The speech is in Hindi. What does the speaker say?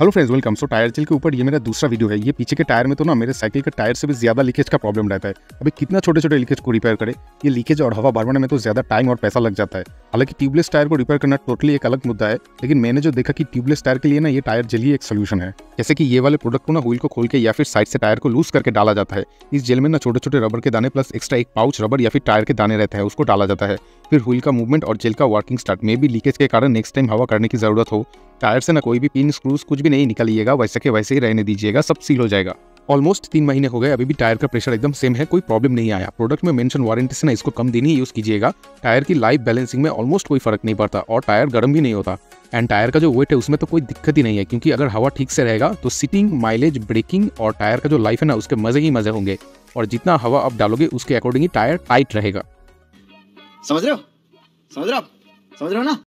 Hello friends welcome. So tyre चिल के ऊपर ये मेरा दूसरा वीडियो है। ये पीछे के टायर में तो ना मेरे साइकिल के टायर से भी ज़्यादा लीकेज का प्रॉब्लम रहता है। अभी कितना छोटे छोटे लीकेज को रिपेयर करें, ये लीकेज और हवा भरवाने में तो ज़्यादा टाइम और पैसा लग जाता है। हालांकि ट्यूबलेस टायर को रिपेयर करना टोटली एक अलग मुद्दा है, लेकिन मैंने जो देखा कि ट्यूबलेस टायर के लिए ना ये टायर जेल ही एक सोल्यूशन है। जैसे कि ये वाले प्रोडक्ट को ना व्हील को खोल के या फिर साइड से टायर को लूज करके डाला जाता है। इस जेल में ना छोटे छोटे रबर के दाने प्लस एक्स्ट्रा एक पाउच रबर या फिर टायर के दाने रहता है, उसको डाला जाता है। फिर व्हील का मूवमेंट और जेल का working start. May be leakage के कारण नेक्स्ट टाइम हवा करने की जरूरत हो, टायर से ना कोई भी पिन स्क्रूज कुछ भी नहीं निकालिएगा, वैसे के वैसे ही रहने दीजिएगा, सब सील हो जाएगा। ऑलमोस्ट 3 महीने हो गए, अभी भी टायर का प्रेशर एकदम सेम है, कोई प्रॉब्लम नहीं आया। प्रोडक्ट में मेंशन वारंटी से ना इसको कम दिन ही यूज कीजिएगा। टायर की लाइफ बैलेंसिंग में ऑलमोस्ट कोई फर्क नहीं पड़ता और टायर गर्म भी नहीं होता। एंड टायर का जो वेट है उसमें तो कोई दिक्कत ही नहीं है, क्योंकि अगर हवा ठीक से रहेगा तो सिटिंग, माइलेज, ब्रेकिंग और टायर का जो लाइफ है ना उसके मजे ही मजे होंगे। और जितना हवा आप डालोगे उसके अकॉर्डिंग ही टायर टाइट रहेगा। समझ रहे हो ना।